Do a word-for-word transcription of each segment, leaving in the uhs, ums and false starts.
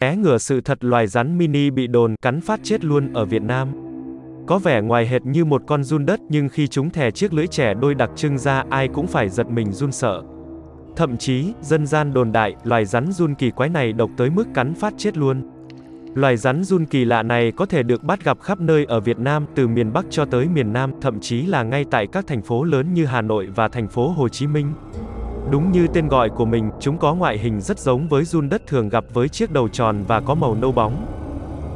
Té ngửa sự thật loài rắn mini bị đồn cắn phát chết luôn ở Việt Nam. Có vẻ ngoài hệt như một con giun đất, nhưng khi chúng thè chiếc lưỡi trẻ đôi đặc trưng ra, ai cũng phải giật mình run sợ. Thậm chí, dân gian đồn đại, loài rắn giun kỳ quái này độc tới mức cắn phát chết luôn. Loài rắn giun kỳ lạ này có thể được bắt gặp khắp nơi ở Việt Nam, từ miền Bắc cho tới miền Nam, thậm chí là ngay tại các thành phố lớn như Hà Nội và thành phố Hồ Chí Minh. Đúng như tên gọi của mình, chúng có ngoại hình rất giống với giun đất thường gặp với chiếc đầu tròn và có màu nâu bóng.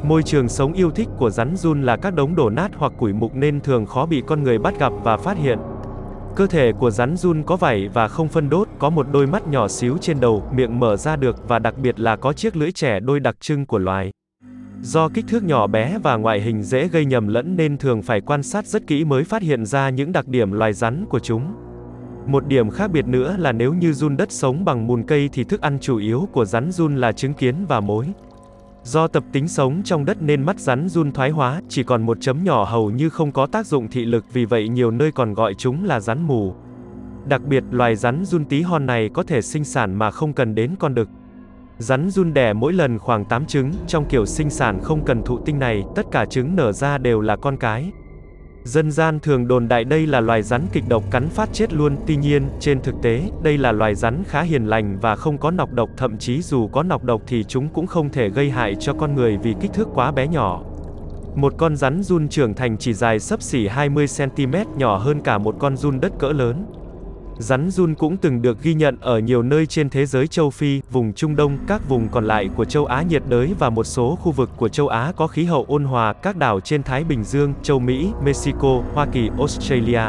Môi trường sống yêu thích của rắn giun là các đống đổ nát hoặc củi mục nên thường khó bị con người bắt gặp và phát hiện. Cơ thể của rắn giun có vảy và không phân đốt, có một đôi mắt nhỏ xíu trên đầu, miệng mở ra được và đặc biệt là có chiếc lưỡi trẻ đôi đặc trưng của loài. Do kích thước nhỏ bé và ngoại hình dễ gây nhầm lẫn nên thường phải quan sát rất kỹ mới phát hiện ra những đặc điểm loài rắn của chúng. Một điểm khác biệt nữa là nếu như giun đất sống bằng mùn cây thì thức ăn chủ yếu của rắn giun là trứng kiến và mối. Do tập tính sống trong đất nên mắt rắn giun thoái hóa, chỉ còn một chấm nhỏ hầu như không có tác dụng thị lực, vì vậy nhiều nơi còn gọi chúng là rắn mù. Đặc biệt, loài rắn giun tí hon này có thể sinh sản mà không cần đến con đực. Rắn giun đẻ mỗi lần khoảng tám trứng, trong kiểu sinh sản không cần thụ tinh này, tất cả trứng nở ra đều là con cái. Dân gian thường đồn đại đây là loài rắn kịch độc cắn phát chết luôn, tuy nhiên, trên thực tế, đây là loài rắn khá hiền lành và không có nọc độc, thậm chí dù có nọc độc thì chúng cũng không thể gây hại cho con người vì kích thước quá bé nhỏ. Một con rắn giun trưởng thành chỉ dài xấp xỉ hai mươi xăng ti mét, nhỏ hơn cả một con giun đất cỡ lớn. Rắn giun cũng từng được ghi nhận ở nhiều nơi trên thế giới: châu Phi, vùng Trung Đông, các vùng còn lại của châu Á nhiệt đới và một số khu vực của châu Á có khí hậu ôn hòa, các đảo trên Thái Bình Dương, châu Mỹ, Mexico, Hoa Kỳ, Australia.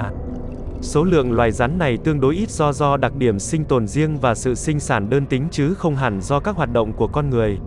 Số lượng loài rắn này tương đối ít do do đặc điểm sinh tồn riêng và sự sinh sản đơn tính chứ không hẳn do các hoạt động của con người.